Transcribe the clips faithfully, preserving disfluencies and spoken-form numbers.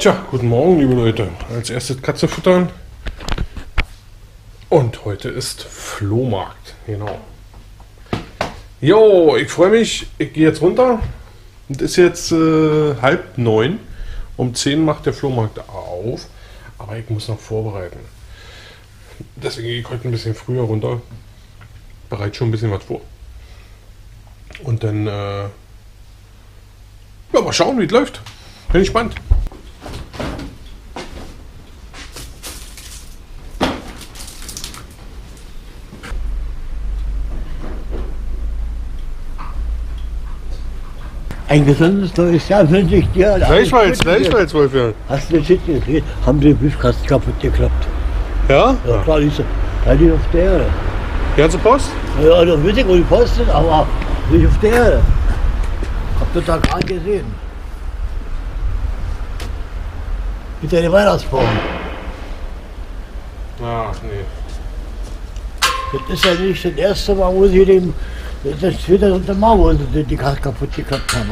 Tja, guten Morgen, liebe Leute. Als erstes Katze futtern. Und heute ist Flohmarkt, genau. Jo, ich freue mich. Ich gehe jetzt runter. Es ist jetzt äh, halb neun. Um zehn macht der Flohmarkt auf. Aber ich muss noch vorbereiten. Deswegen gehe ich heute ein bisschen früher runter. Bereite schon ein bisschen was vor. Und dann, äh, ja, mal schauen, wie es läuft. Bin gespannt. Ein gesundes neues Jahr wünsche ich dir. Gleichfalls, gleichfalls, Wolfgang. Hast du den Shit gekriegt? Haben sie den Briefkasten kaputt geklappt? Ja? Ja, klar, die ist auf der Erde. Die ganze Post? Ja, da weiß ich, wo die Post ist, aber nicht auf der Erde. Hab das da gerade gesehen. Mit der Weihnachtsbaum. Ach, nee. Das ist ja nicht das erste Mal, wo sie den. Das ist wieder unter dem Mauer, die die gerade kaputt geklappt haben.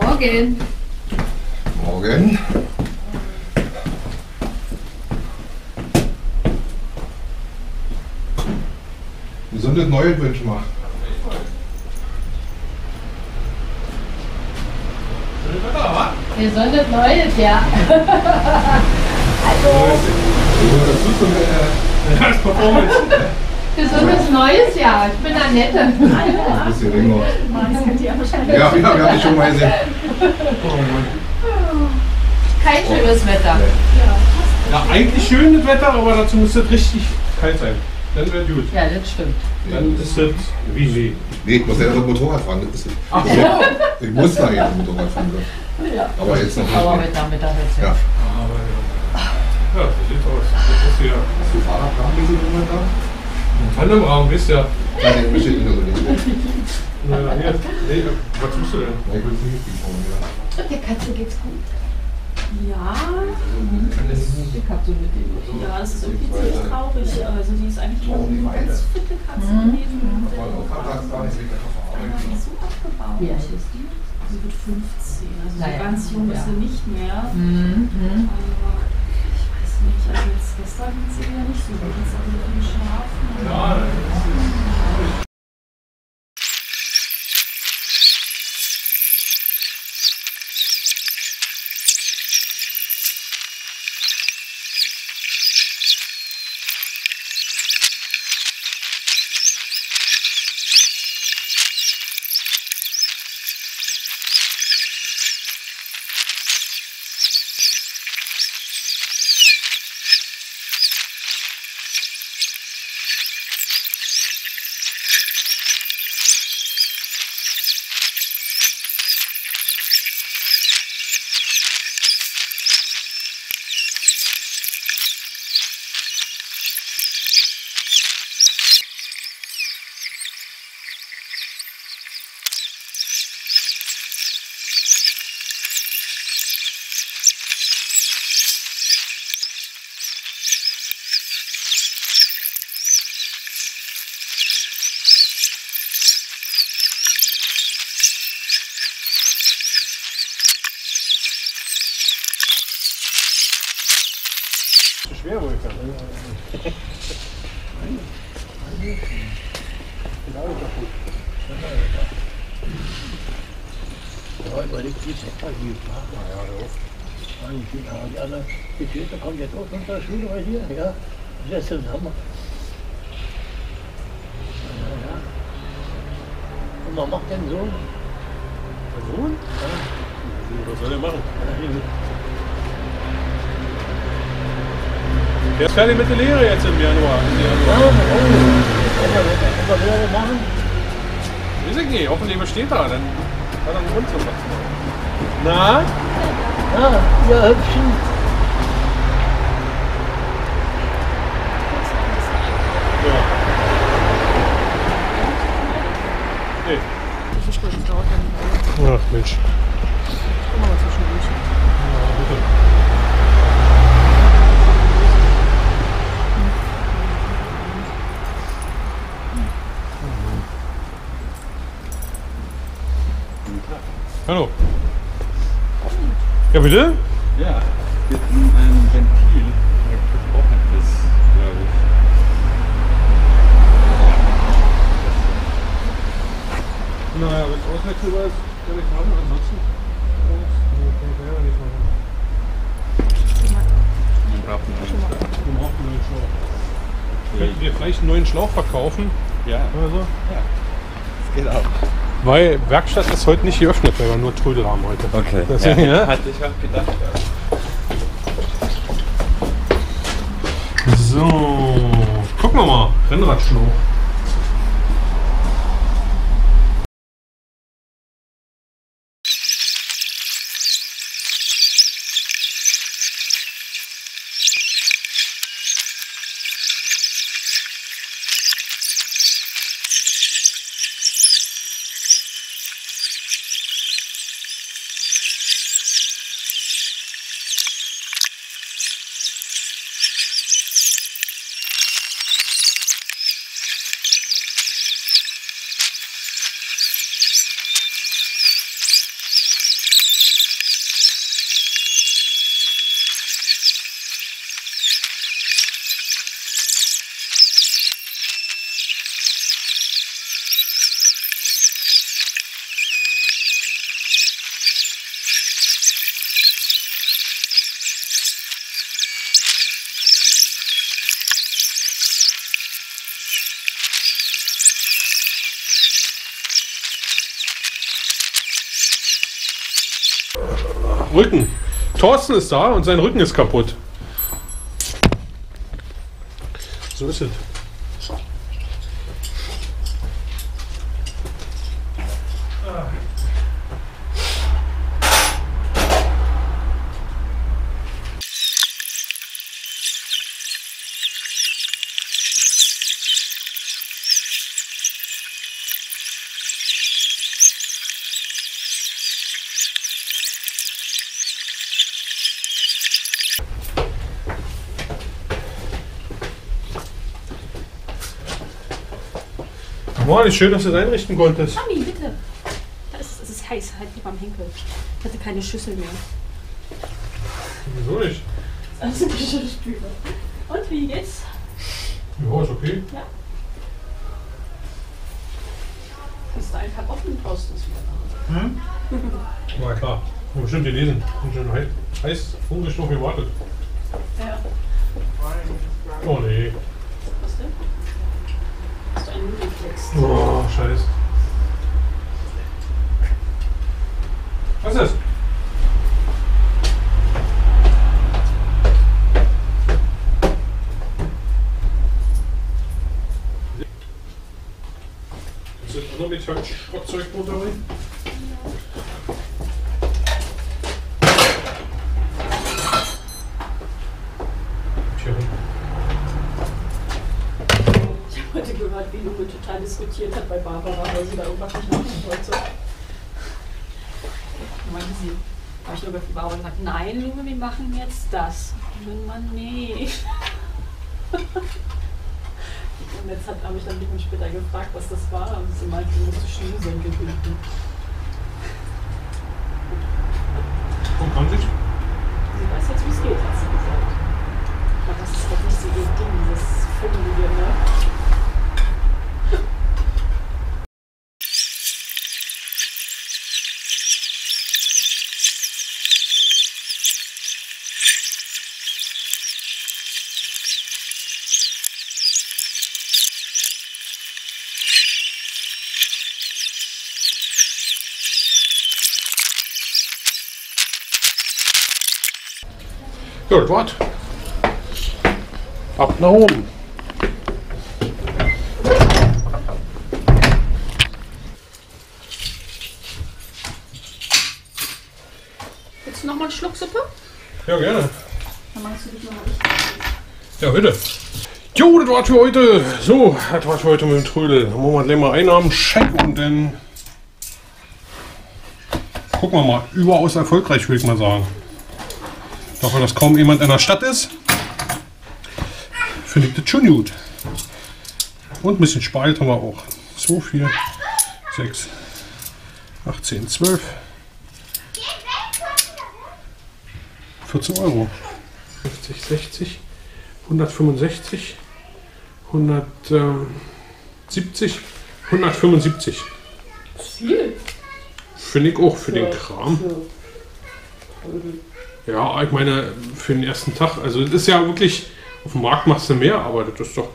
Morgen. Morgen. Gesundes neue Wünsche machen. Gesundes neues, ja. Hallo. Gesundes neues Jahr. Ich bin Annette. Ein bisschen Ringo. Ja, wir haben dich schon mal gesehen. Kein schönes Wetter. Ja, eigentlich schönes Wetter, aber dazu muss es richtig kalt sein. Dann wäre gut. Ja, das stimmt. Dann ist das wie nee. Nee, ich muss ja noch Motorrad fahren. Das ist Ach so. Ich muss da jetzt Motorrad fahren. Ja. Aber jetzt noch nicht. Aber mit Nachmittag jetzt. Ja. Aber ja. Ja, so sieht aus. Das ist ja. Hast du Fahrradrahmen gesehen immer da? Tandemrahmen, wisst ihr. Nein, den besteht nur so nicht. Na ja, hier. Nee, was tust du denn? Ich will nicht gekommen, ja. Der Katze geht's gut. Ja, mhm. Die Katze mit dem. Ja, es ist irgendwie ziemlich traurig. Also die ist eigentlich nur eine ganz fitte Katze gewesen. Mhm. Aber so abgebaut. Ja. Sie wird fünfzehn. Also naja. So ganz jung ist sie nicht mehr. Mhm. Mhm. Aber ich weiß nicht, also jetzt gestern ging sie ja nicht so gut. Jetzt haben wir irgendwie schlafen. Ja, das ist schwer, wo ich kann. Ja, überlegt die Zepfer, die ja, die anderen, die Töter kommen jetzt auch unter der Schule bei dir, ja? Das ist ein Hammer. Und was macht denn Sohn? Der Sohn? Was soll der machen? Der ist fertig mit der Lehre jetzt im Januar. Was will er machen? Weiß ich nicht, hoffentlich besteht er, dann hat er einen Grund zu machen. Na? Ja, ja, hübschen. Ja. Ach Mensch. Guck mal, was wir schon durch haben. Ja, bitte. Hallo. Ja, bitte? Ja, wir tun ein Ventil. Naja, wenn es auswechselbar ist, kann ich haben, ansonsten. Nee, kann ich leider nicht machen. Man braucht einen neuen Schlauch. Man braucht einen neuen Schlauch. Okay. Könnten wir vielleicht einen neuen Schlauch verkaufen? Ja. Oder so? Ja. Das geht auch. Weil Werkstatt ist heute nicht geöffnet, weil wir nur Trödel haben heute. Okay. Deswegen, ja, ja. Hatte ich auch gedacht. So, gucken wir mal. Rennradschlauch. Rücken. Thorsten ist da und sein Rücken ist kaputt. So ist es. Boah, schön, dass du es einrichten konntest. Tommy, bitte. Es ist, ist heiß, halt lieber am Henkel. Ich hatte keine Schüssel mehr. Wieso nicht? Das ist eine Geschirrspüle. Und wie geht's? Ja, ist okay. Ja. Kannst du einfach offen und raus, das wieder. Hm? Na klar. Haben bestimmt gelesen. Bin schon heiß, hungrig noch gewartet. Ja. Oh nee. Was denn? Oh, scheiße. Was ist das? Ist das andere mit Schrottzeug runter rein? Wie Ringo total diskutiert hat bei Barbara, weil sie da irgendwas nicht machen wollte. Da meinte sie, habe ich irgendwann für Barbara gesagt, nein, Ringo, wir machen jetzt das. Und Mann, nee. Und jetzt hat habe ich dann ein bisschen später gefragt, was das war. Und sie meinte, sie musste Schnürsenkel binden. Und kann sich? Sie weiß jetzt, wie es geht, hat sie gesagt. Aber das ist doch nicht so ihr Ding, das Fummelige, ne? Ja, das war's. Ab nach oben. Willst du nochmal einen Schluck Suppe? Ja, gerne. Dann machst du dich nochmal richtig. Ja, bitte. Jo, das war's für heute. So, das war's für heute mit dem Trödel. Dann machen wir gleich mal einen Abend Scheck und dann... gucken wir mal. Überaus erfolgreich, würde ich mal sagen. Doch weil das kaum jemand in der Stadt ist, finde ich das schon gut. Und ein bisschen Spalt haben wir auch. zwei, vier, sechs, achtzehn, zwölf, vierzehn Euro. fünfzig, sechzig, hundertfünfundsechzig, hundertsiebzig, hundertfünfundsiebzig. Viel. Finde ich auch für ja, den Kram. Ja. ja, ich meine, für den ersten Tag. Also, das ist ja wirklich, auf dem Markt machst du mehr, aber das ist doch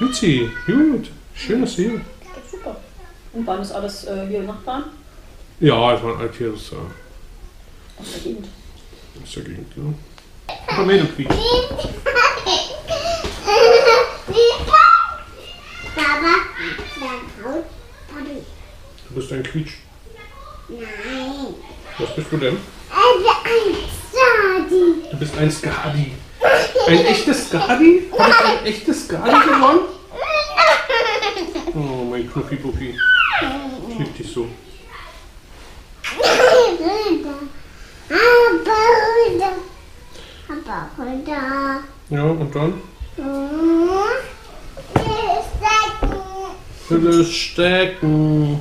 witzig, gut, schönes Ziel. Super. Und waren das alles äh, hier Nachbarn? Ja, das waren alles hier. Das, äh, aus der Gegend. Aus der Gegend, ja. Tomatenkrieg. Du bist ein Quietsch. Nein. Was bist du denn? Also ein Skadi. Du bist ein Skadi. Ein echtes Skadi? Habe ich ein echtes Skadi gewonnen? Oh, mein Knuffi-Buffi. Ich liebe dich so. Ja, und dann? Fülle stecken.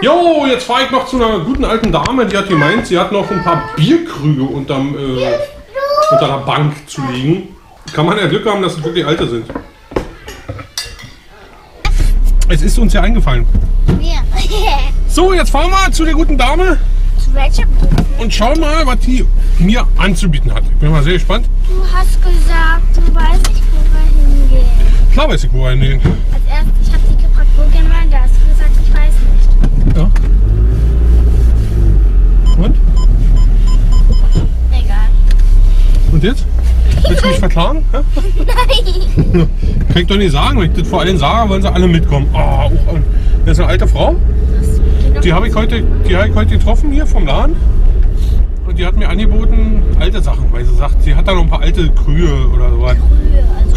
Jo, jetzt fahre ich noch zu einer guten alten Dame, die hat gemeint, sie hat noch ein paar Bierkrüge unterm, äh, unter der Bank zu liegen. Kann man ja Glück haben, dass es wirklich alte sind. Es ist uns ja eingefallen. So, jetzt fahren wir zu der guten Dame und schauen mal, was die mir anzubieten hat. Ich bin mal sehr gespannt. Du hast gesagt, du weißt nicht, wo wir hingehen. Klar weiß ich, wo wir hingehen. Als erstes, ich habe dich gefragt, wo gehen wir hin? Da hast du gesagt, ich weiß nicht. Ja. Und? Egal. Und jetzt? Willst du mich verklagen? Nein. Kann ich doch nicht sagen. Wenn ich das vor allen sage, wollen sie alle mitkommen. Oh, das ist eine alte Frau. Die habe ich heute, die habe ich heute getroffen hier vom Laden. Und die hat mir angeboten alte Sachen, weil sie sagt, sie hat da noch ein paar alte Krühe oder sowas.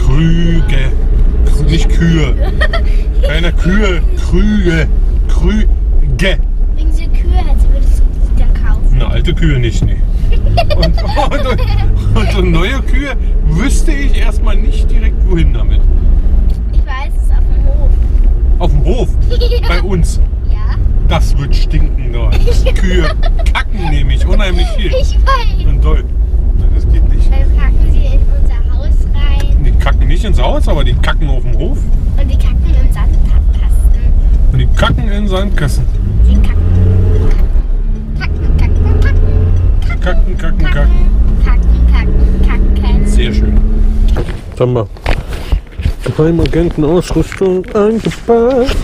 Krüge. Also Krüge. Nicht Kühe. Keine Kühe. Krüge. Krüge. Wegen so Kühe, als würdest du die dann kaufen. Eine alte Kühe nicht, nee. Und, und, und, und so neue Kühe wüsste ich erstmal nicht direkt, wohin damit. Ich weiß, es ist auf dem Hof. Auf dem Hof? Ja. Bei uns? Ja. Das wird stinken dort. Kühe kacken nämlich unheimlich viel. Ich weiß. Und doll. Nein, das geht nicht. Dann kacken sie in unser Haus rein. Die kacken nicht ins Haus, aber die kacken auf dem Hof. Und die kacken in Sandkasten. Und die kacken in Sandkasten. Die kacken. Kacken, kacken, kacken. Kacken, kacken, kacken. Sehr schön. Sag mal. Geheimagentenausrüstung eingepackt.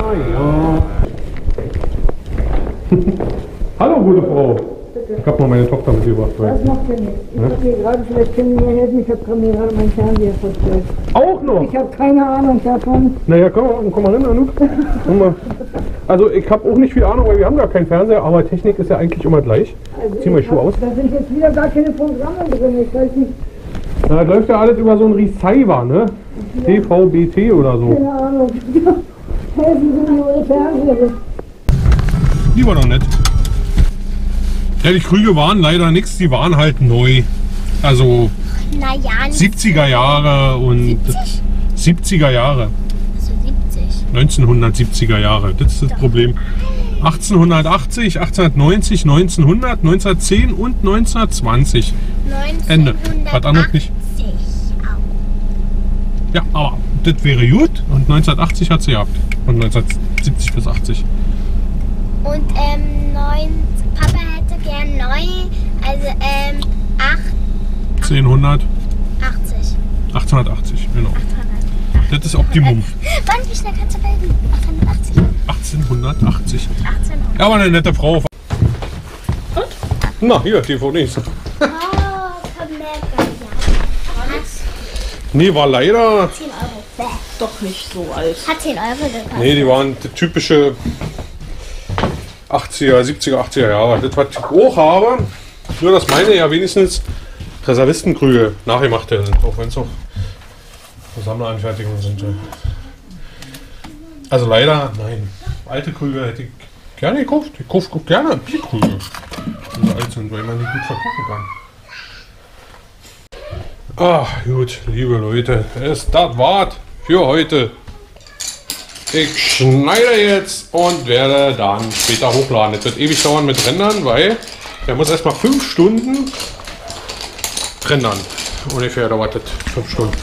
Ah ja. Hallo, gute Frau. Bitte. Ich hab mal meine Tochter mitgebracht. Das macht ja nichts. Ich ja? hab mir gerade, vielleicht können Sie mir helfen, ich hab gerade meinen Fernseher verstellt. Auch noch? Ich hab keine Ahnung davon. Naja, komm mal, komm mal hin, Anouk. Komm mal. Also ich habe auch nicht viel Ahnung, weil wir haben gar keinen Fernseher, aber Technik ist ja eigentlich immer gleich. Also zieh mal Schuhe aus. Da sind jetzt wieder gar keine Programme drin, ich weiß nicht. Na, das läuft ja alles über so einen Receiver, ne? Ja. D V B T oder so. Keine Ahnung. Helfen Sie mir ohne Fernseher. Die war doch nett. Ja, die Krüge waren leider nichts, die waren halt neu. Also na ja, siebziger Jahre und siebziger Jahre. neunzehnhundertsiebziger Jahre, das ist das Problem. achtzehnhundertachtzig, achtzehnhundertneunzig, neunzehnhundert, neunzehnhundertzehn und neunzehnhundertzwanzig. Ende. Was anderes nicht. Ja, aber das wäre gut. Und neunzehnhundertachtzig hat sie gehabt. Und neunzehnhundertsiebzig bis achtzig. Und ähm, neun, Papa hätte gern neun, also ähm, acht. zehnhundert. achtzig. achtzehnhundertachtzig, genau. Das ist Optimum. Wann, wie schnell kannst du reden? achtzehnhundertachtzig. achtzehnhundertachtzig. Ja, aber eine nette Frau. Und? Na, hier, T V D. Oh, komm her, was? Nee, war leider. zehn Euro. Doch nicht so alt. Hat zehn Euro gekostet. Nee, die waren typische achtziger, siebziger, achtziger Jahre. Das, was ich auch habe, nur dass meine ja wenigstens Reservistenkrüge nachgemacht sind. Auch wenn es noch Sammleranfertigungen sind. Also leider, nein. Alte Krüge hätte ich gerne gekauft. Ich kaufe kauf gerne Bierkrüge. Die alt sind, weil man die gut verkaufen kann. Ach gut, liebe Leute, ist das war's für heute. Ich schneide jetzt und werde dann später hochladen. Es wird ewig dauern mit Rendern, weil der muss erstmal fünf Stunden rendern. Ungefähr dauert das fünf Stunden.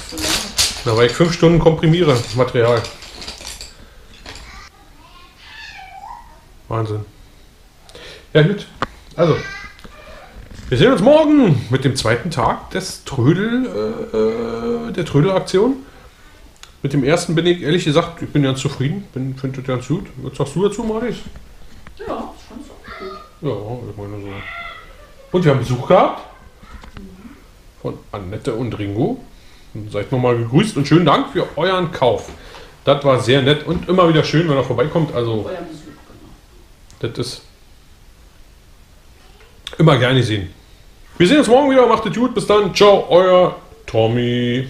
Na, weil ich fünf Stunden komprimiere das Material. Wahnsinn. Ja gut, also wir sehen uns morgen mit dem zweiten Tag des Trödel, äh, der Trödel-Aktion. Mit dem ersten bin ich ehrlich gesagt, ich bin ganz zufrieden, bin, finde das ganz gut. Was sagst du dazu, Maris? Ja, schon so gut. Ja, ich meine so. Und wir haben Besuch gehabt von Annette und Ringo. Und seid nochmal gegrüßt und schönen Dank für euren Kauf. Das war sehr nett und immer wieder schön, wenn er vorbeikommt. Also, euer Besuch, genau. Das ist immer gerne sehen. Wir sehen uns morgen wieder, macht es gut, bis dann. Ciao, euer Tommy.